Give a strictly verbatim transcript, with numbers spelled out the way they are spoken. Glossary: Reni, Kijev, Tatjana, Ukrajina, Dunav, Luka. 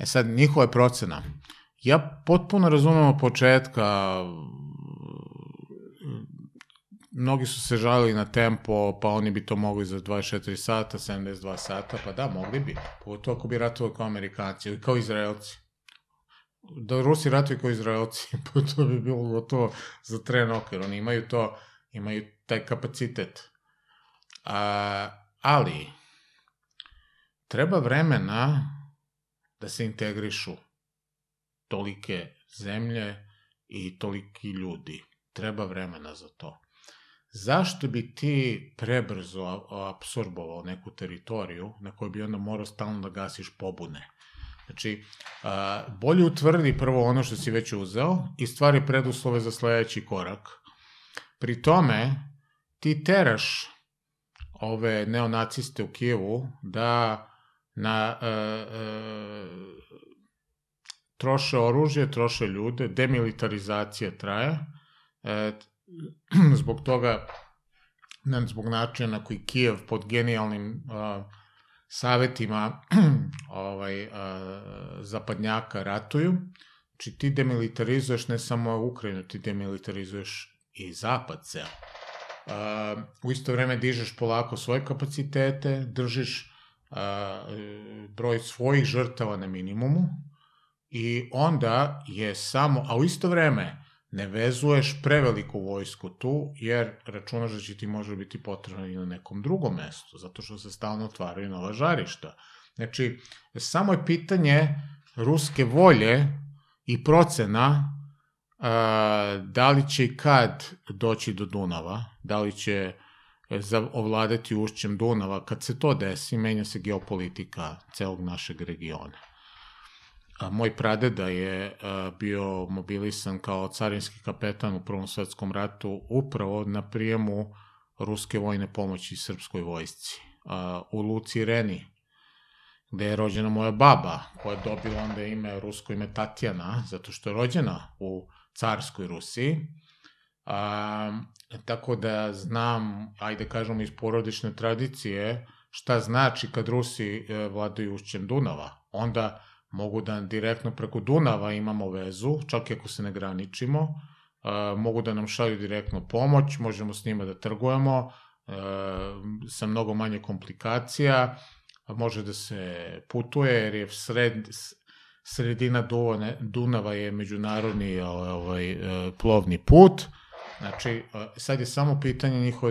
E sad, njihova je procena. Ja potpuno razumijem od početka, mnogi su se žalili na tempo, pa oni bi to mogli za dvadeset četiri sata, sedamdeset dva sata, pa da, mogli bi. Pogotovo ako bi ratovali kao Amerikanci ili kao Izraelci. Da Rusi ratuju kao Izraelci, pa to bi bilo gotovo za tren okvir. Oni imaju to, imaju taj kapacitet. A, ali, treba vremena da se integrišu tolike zemlje i toliki ljudi. Treba vremena za to. Zašto bi ti prebrzo apsorbovao neku teritoriju na kojoj bi onda morao stalno da gasiš pobune? Znači, bolje utvrdi prvo ono što si već uzeo i stvari preduslove za sledeći korak. Pri tome, ti teraš ove neonaciste u Kijevu da na, e, e, troše oružje, troše ljude, demilitarizacija traje, e, zbog toga, ne zbog načina na koji Kijev pod genijalnim a, savetima ovaj, a, zapadnjaka ratuju. Znači ti demilitarizuješ ne samo Ukrajinu, ti demilitarizuješ i zapad ceo. U isto vreme dižeš polako svoje kapacitete, držiš a, broj svojih žrtava na minimumu i onda je samo, a u isto vreme ne vezuješ preveliku vojsku tu, jer računaš da će ti može biti potrebno i na nekom drugom mestu, zato što se stalno otvaraju nova žarišta. Znači, samo je pitanje ruske volje i procena a, da li će i kad doći do Dunava, da li će ovladati ušćem Dunava. Kad se to desi, menja se geopolitika celog našeg regiona. Moj pradeda je bio mobilisan kao carinski kapetan u Prvom svetskom ratu upravo na prijemu ruske vojne pomoći srpskoj vojsci u Luci Reni, gde je rođena moja baba, koja je dobila onda ime, rusko ime Tatjana, zato što je rođena u carskoj Rusiji. Tako da znam, ajde kažemo iz porodične tradicije, šta znači kad Rusi vladaju ušćem Dunava. Onda mogu da direktno preko Dunava imamo vezu, čak i ako se ne graničimo, e, mogu da nam šalju direktno pomoć, možemo s njima da trgujemo, e, sa mnogo manje komplikacija, može da se putuje, jer je sred, sredina Duvane, Dunava je međunarodni ovaj, plovni put. Znači, sad je samo pitanje njihove